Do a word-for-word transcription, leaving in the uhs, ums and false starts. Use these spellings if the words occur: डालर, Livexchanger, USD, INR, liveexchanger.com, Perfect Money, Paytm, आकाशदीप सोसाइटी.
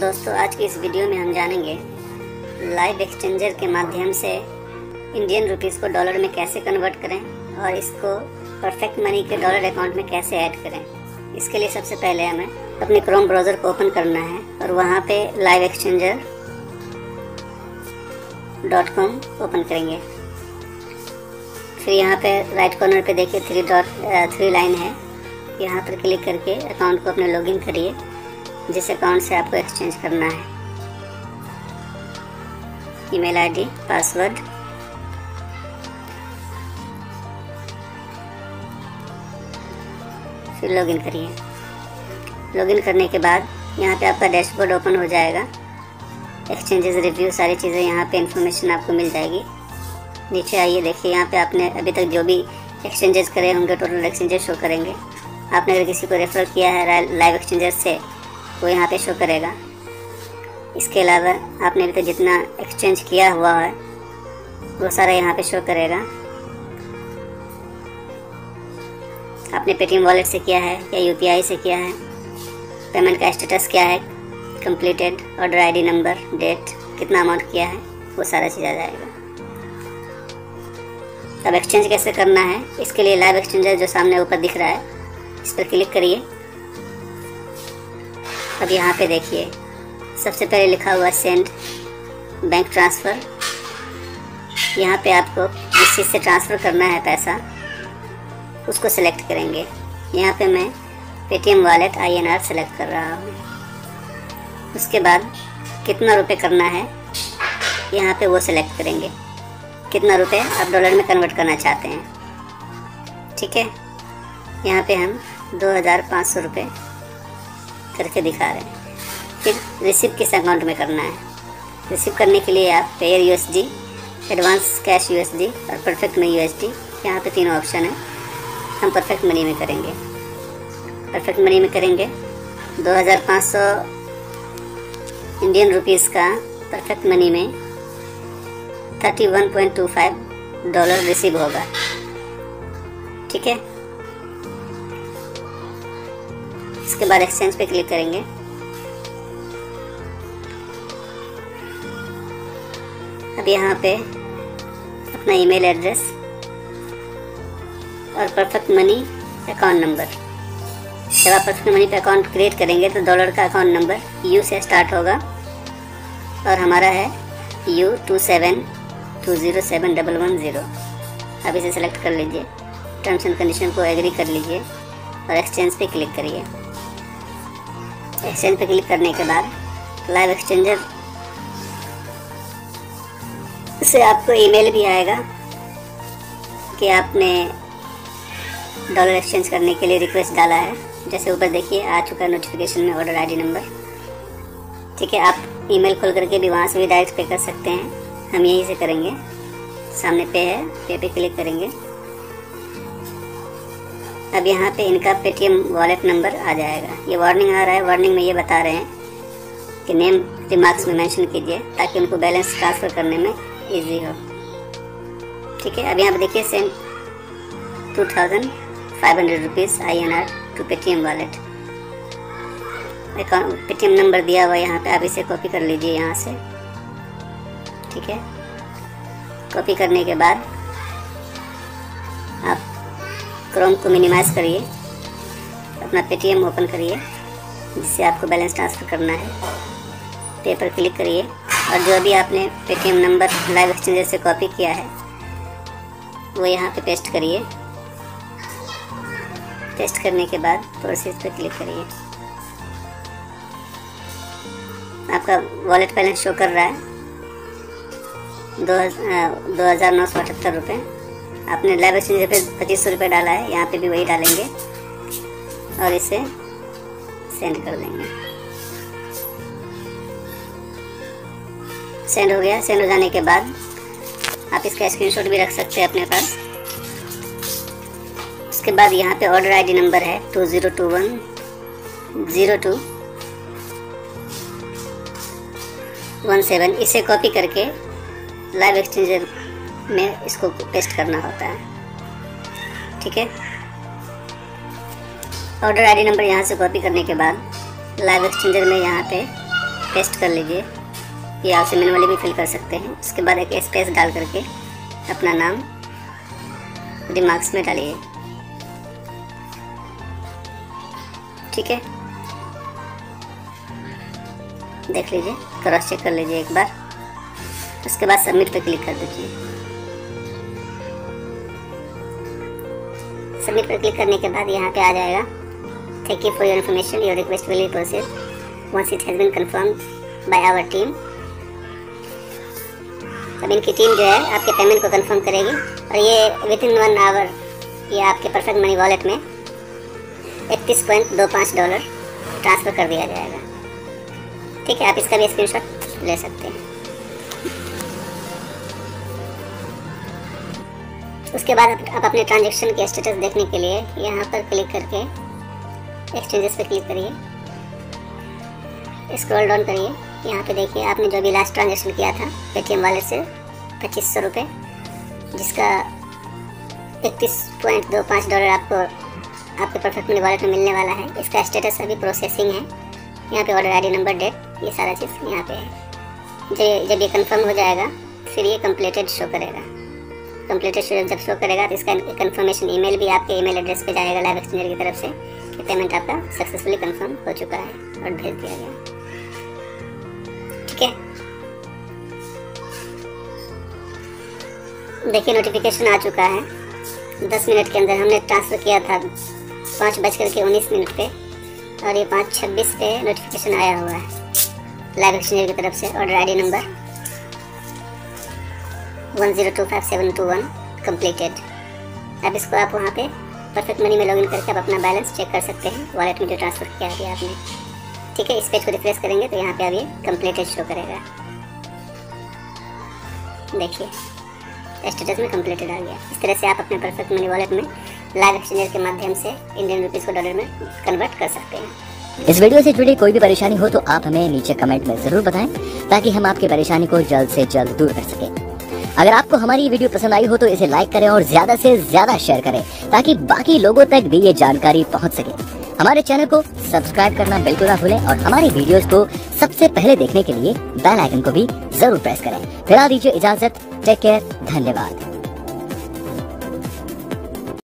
दोस्तों आज की इस वीडियो में हम जानेंगे लाइव एक्सचेंजर के माध्यम से इंडियन रुपीस को डॉलर में कैसे कन्वर्ट करें और इसको परफेक्ट मनी के डॉलर अकाउंट में कैसे ऐड करें। इसके लिए सबसे पहले हमें अपने क्रोम ब्राउज़र को ओपन करना है और वहाँ पे live exchanger dot com open करेंगे। फिर यहाँ पे राइट कॉर्नर पे देखिए थ्री डॉट थ्री लाइन है, यहाँ पर क्लिक करके अकाउंट को अपने लॉगिन करिए जिस अकाउंट से आपको एक्सचेंज करना है। ईमेल आईडी, पासवर्ड, फिर लॉगिन करिए। लॉगिन करने के बाद यहाँ पे आपका डैशबोर्ड ओपन हो जाएगा। एक्सचेंजेस रिव्यू सारी चीज़ें यहाँ पे इंफॉर्मेशन आपको मिल जाएगी। नीचे आइए, देखिए यहाँ पे आपने अभी तक जो भी एक्सचेंजेस करे होंगे टोटल एक्सचेंजेस शो करेंगे। आपने अगर किसी को रेफ़र किया है लाइव एक्सचेंजर से वो यहाँ पे शो करेगा। इसके अलावा आपने अभी तक जितना एक्सचेंज किया हुआ है वो सारा यहाँ पे शो करेगा। आपने पेटीएम वॉलेट से किया है या यूपीआई से किया है, पेमेंट का स्टेटस क्या है, completed, order ID number, date, कितना अमाउंट किया है, वो सारा चीज़ आ जाएगा। अब एक्सचेंज कैसे करना है, इसके लिए लाइव एक्सचेंजर जो सामने ऊपर दिख रहा है इस पर क्लिक करिए। अब यहाँ पे देखिए सबसे पहले लिखा हुआ सेंड बैंक ट्रांसफ़र, यहाँ पे आपको जिस चीज़ से ट्रांसफ़र करना है पैसा उसको सेलेक्ट करेंगे। यहाँ पे मैं Paytm wallet I N R select कर रहा हूँ। उसके बाद कितना रुपए करना है यहाँ पे वो सेलेक्ट करेंगे, कितना रुपए आप डॉलर में कन्वर्ट करना चाहते हैं। ठीक है, यहाँ पे हम दो हज़ार पाँच सौ रुपये करके दिखा रहे हैं। फिर रिसीव किस अकाउंट में करना है, रिसीव करने के लिए आप Payeer U S D, advance cash U S D और perfect Money U S D, यहाँ पे तीनों ऑप्शन है। हम परफेक्ट मनी में करेंगे। परफेक्ट मनी में करेंगे दो हज़ार पाँच सौ इंडियन रुपीस का परफेक्ट मनी में इकतीस पॉइंट दो पाँच डॉलर रिसीव होगा। ठीक है, इसके बाद एक्सचेंज पे क्लिक करेंगे। अब यहाँ पे अपना ईमेल एड्रेस और परफेक्ट मनी अकाउंट नंबर, जब आप परफेक्ट मनी पे अकाउंट क्रिएट करेंगे तो डॉलर का अकाउंट नंबर यू से स्टार्ट होगा और हमारा है U two seven two zero seven double one zero. अब इसे सेलेक्ट कर लीजिए, टर्म्स एंड कंडीशन को एग्री कर लीजिए और एक्सचेंज पे क्लिक करिए। एक्सचेंज पे क्लिक करने के बाद लाइव एक्सचेंजर से आपको ईमेल भी आएगा कि आपने डॉलर एक्सचेंज करने के लिए रिक्वेस्ट डाला है। जैसे ऊपर देखिए आ चुका है नोटिफिकेशन में ऑर्डर आईडी नंबर। ठीक है, आप ईमेल खोल करके भी वहाँ से भी डायरेक्ट पे कर सकते हैं। हम यहीं से करेंगे, सामने पे है, पे पे क्लिक करेंगे। अब यहाँ पे इनका पेटीएम वॉलेट नंबर आ जाएगा। ये वार्निंग आ रहा है, वार्निंग में ये बता रहे हैं कि नेम रिमार्क्स में मेंशन कीजिए ताकि उनको बैलेंस ट्रांसफ़र करने में इजी हो। ठीक है, अब यहाँ पे देखिए send two thousand five hundred rupees I N R to Paytm wallet, account Paytm number दिया हुआ है यहाँ पर। आप इसे कॉपी कर लीजिए यहाँ से। ठीक है, कॉपी करने के बाद आप क्रोम को मिनिमाइज़ करिए, अपना पेटीएम ओपन करिए जिससे आपको बैलेंस ट्रांसफ़र करना है। पे पर क्लिक करिए और जो भी आपने पेटीएम नंबर लाइव एक्सचेंजर से कॉपी किया है वो यहाँ पे पेस्ट करिए। पेस्ट करने के बाद प्रोसेस पर क्लिक करिए। आपका वॉलेट बैलेंस शो कर रहा है दो हज़ार नौ सौ अठहत्तर रुपये। आपने लाइव एक्सचेंजर पे पच्चीस सौ रुपये डाला है, यहाँ पे भी वही डालेंगे और इसे सेंड कर देंगे। सेंड हो गया। सेंड हो जाने के बाद आप इसका स्क्रीनशॉट भी रख सकते हैं अपने पास। उसके बाद यहाँ पे ऑर्डर आईडी नंबर है two zero two one zero two one seven. इसे कॉपी करके लाइव एक्सचेंजर में इसको पेस्ट करना होता है। ठीक है, ऑर्डर आईडी नंबर यहाँ से कॉपी करने के बाद लाइव एक्सचेंजर में यहाँ पे पेस्ट कर लीजिए। ये आप से मैनुअली भी फिल कर सकते हैं। उसके बाद एक स्पेस डाल करके अपना नाम रिमार्क्स में डालिए, ठीक है। देख लीजिए, क्रॉस चेक कर लीजिए एक बार। उसके बाद सबमिट पे क्लिक कर दीजिए। सबमिट पर क्लिक करने के बाद यहाँ पे आ जाएगा, thank you for your information, your request will be processed once it has been confirmed by our team. अब इनकी टीम जो है आपके पेमेंट को कंफर्म करेगी और ये विद इन वन आवर ये आपके परफेक्ट मनी वॉलेट में इकतीस पॉइंट दो पाँच डॉलर ट्रांसफ़र कर दिया जाएगा, ठीक है। आप इसका भी स्क्रीनशॉट ले सकते हैं। उसके बाद आप अपने ट्रांजैक्शन के स्टेटस देखने के लिए यहाँ पर क्लिक करके एक्सचेंजेस पर क्लिक करिए, स्क्रॉल डाउन करिए। यहाँ पे देखिए आपने जो भी लास्ट ट्रांजैक्शन किया था पेटीएम वाले से पच्चीस सौ रुपये, जिसका इकतीस पॉइंट दो पाँच डॉलर आपको आपके परफेक्ट मनी वॉलेट में मिलने वाला है। इसका स्टेटस अभी प्रोसेसिंग है। यहाँ पे ऑर्डर आईडी, नंबर, डेट, ये सारा चीज़ यहाँ पे है। जब ये कंफर्म हो जाएगा फिर ये कंप्लीटेड शो करेगा। कंप्लीटेड शो जब शो करेगा तो इसका कंफर्मेशन ईमेल भी आपके ईमेल एड्रेस पे जाएगा लाइव एक्सचेंजर की तरफ से कि पेमेंट आपका सक्सेसफुली कंफर्म हो चुका है और भेज दिया गया, ठीक है। देखिए नोटिफिकेशन आ चुका है। दस मिनट के अंदर हमने ट्रांसफ़र किया था पाँच बज करके उन्नीस मिनट पर, और ये पाँच छब्बीस पे नोटिफिकेशन आया हुआ है लाइव एक्सचेंजर की तरफ से। Order I D number one zero two five seven two one, completed. अब इसको आप वहाँ पे परफेक्ट मनी में लॉगिन करके आप अपना बैलेंस चेक कर सकते हैं वॉलेट में जो ट्रांसफ़र किया अभी आपने, ठीक है। इस पेज को रिफ्रेश करेंगे तो यहाँ पे अभी कम्प्लीटेड शो करेगा। देखिए स्टेटस में कम्प्लीटेड आ गया। इस तरह से आप अपने परफेक्ट मनी वॉलेट में लाइव एक्सचेंजर के माध्यम से इंडियन रुपीज़ को डॉलर में कन्वर्ट कर सकते हैं। इस वीडियो से जुड़ी कोई भी परेशानी हो तो आप हमें नीचे कमेंट में ज़रूर बताएं ताकि हम आपकी परेशानी को जल्द से जल्द दूर कर सकें। अगर आपको हमारी वीडियो पसंद आई हो तो इसे लाइक करें और ज्यादा से ज्यादा शेयर करें ताकि बाकी लोगों तक भी ये जानकारी पहुंच सके। हमारे चैनल को सब्सक्राइब करना बिल्कुल ना भूलें और हमारी वीडियोस को सबसे पहले देखने के लिए बेल आइकन को भी जरूर प्रेस करें। फिलहाल दीजिए इजाजत, टेक केयर, धन्यवाद।